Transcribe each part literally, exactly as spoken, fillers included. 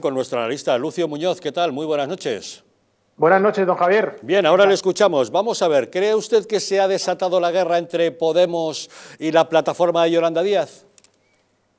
Con nuestro analista Lucio Muñoz. ¿Qué tal? Muy buenas noches. Buenas noches, don Javier. Bien, ahora le escuchamos. Vamos a ver, ¿cree usted que se ha desatado la guerra entre Podemos y la plataforma de Yolanda Díaz?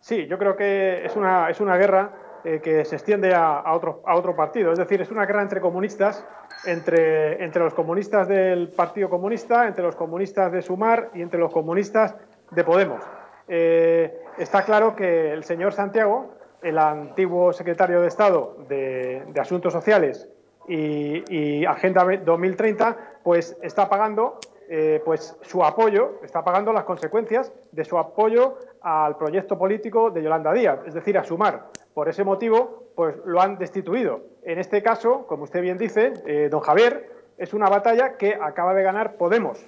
Sí, yo creo que es una, es una guerra eh, que se extiende a, a, otro, a otro partido. Es decir, es una guerra entre comunistas, entre, entre los comunistas del Partido Comunista, entre los comunistas de Sumar y entre los comunistas de Podemos. Eh, está claro que el señor Santiago, el antiguo secretario de Estado de, de Asuntos Sociales y, y Agenda dos mil treinta, pues está pagando eh, pues su apoyo, está pagando las consecuencias de su apoyo al proyecto político de Yolanda Díaz, es decir, a Sumar. Por ese motivo, pues lo han destituido. En este caso, como usted bien dice, eh, don Javier, es una batalla que acaba de ganar Podemos,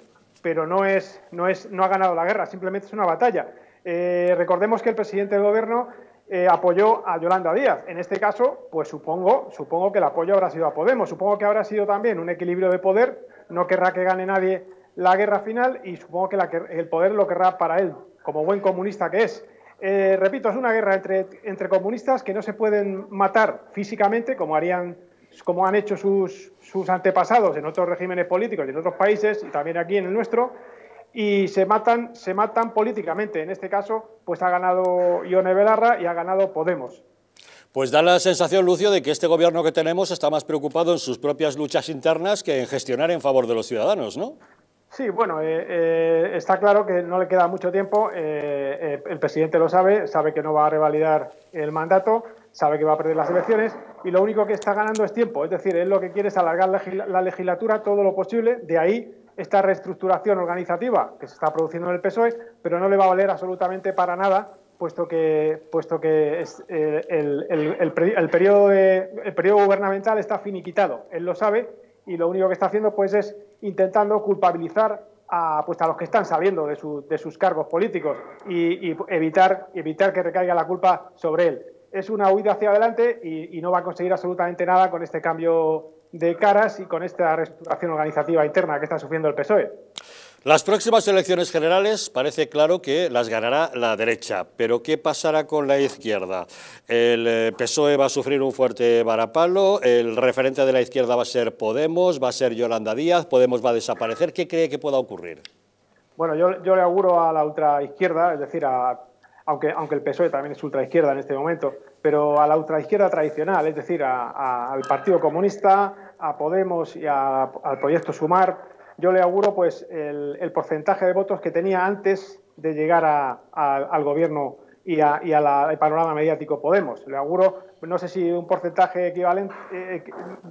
pero no, es, no, es, no ha ganado la guerra, simplemente es una batalla. Eh, recordemos que el presidente del Gobierno Eh, apoyó a Yolanda Díaz. En este caso, pues supongo, supongo que el apoyo habrá sido a Podemos, supongo que habrá sido también un equilibrio de poder, no querrá que gane nadie la guerra final y supongo que, la que el poder lo querrá para él, como buen comunista que es. Eh, repito, es una guerra entre, entre comunistas que no se pueden matar físicamente, como harían, como han hecho sus, sus antepasados en otros regímenes políticos y en otros países, y también aquí en el nuestro, y se matan, se matan políticamente. En este caso, pues ha ganado Ione Velarra y ha ganado Podemos. Pues da la sensación, Lucio, de que este gobierno que tenemos está más preocupado en sus propias luchas internas que en gestionar en favor de los ciudadanos, ¿no? Sí, bueno, eh, eh, está claro que no le queda mucho tiempo. Eh, eh, el presidente lo sabe, sabe que no va a revalidar el mandato, sabe que va a perder las elecciones y lo único que está ganando es tiempo. Es decir, él lo que quiere es alargar la, la legislatura todo lo posible, de ahí esta reestructuración organizativa que se está produciendo en el P S O E, pero no le va a valer absolutamente para nada, puesto que, puesto que es, eh, el, el, el, el, periodo de, el periodo gubernamental está finiquitado. Él lo sabe y lo único que está haciendo pues es intentando culpabilizar a, pues, a los que están sabiendo de, su, de sus cargos políticos y, y evitar, evitar que recaiga la culpa sobre él. Es una huida hacia adelante y, y no va a conseguir absolutamente nada con este cambio de caras y con esta reestructuración organizativa interna que está sufriendo el P S O E. Las próximas elecciones generales parece claro que las ganará la derecha, pero ¿qué pasará con la izquierda? El P S O E va a sufrir un fuerte varapalo, el referente de la izquierda va a ser Podemos, va a ser Yolanda Díaz, Podemos va a desaparecer. ¿Qué cree que pueda ocurrir? Bueno, yo, yo le auguro a la ultraizquierda, es decir, a, aunque, aunque el P S O E también es ultraizquierda en este momento, pero a la ultraizquierda tradicional, es decir, a, a, al Partido Comunista, a Podemos y a, al proyecto Sumar, yo le auguro pues, el, el porcentaje de votos que tenía antes de llegar a, a, al gobierno y al panorama mediático Podemos. Le auguro, no sé si un porcentaje equivalente, eh,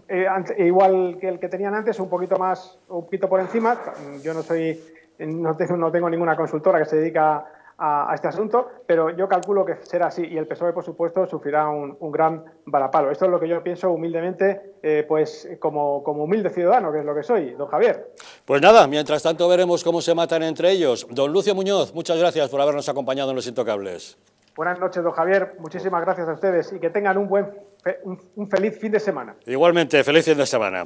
eh, eh, igual que el que tenían antes, un poquito más, un poquito por encima. Yo no soy, no tengo, no tengo ninguna consultora que se dedica a a este asunto, pero yo calculo que será así y el P S O E, por supuesto, sufrirá un, un gran varapalo. Esto es lo que yo pienso humildemente, eh, pues como, como humilde ciudadano, que es lo que soy, don Javier. Pues nada, mientras tanto veremos cómo se matan entre ellos. Don Lucio Muñoz, muchas gracias por habernos acompañado en Los Intocables. Buenas noches, don Javier, muchísimas gracias a ustedes y que tengan un, buen, un, un feliz fin de semana. Igualmente, feliz fin de semana.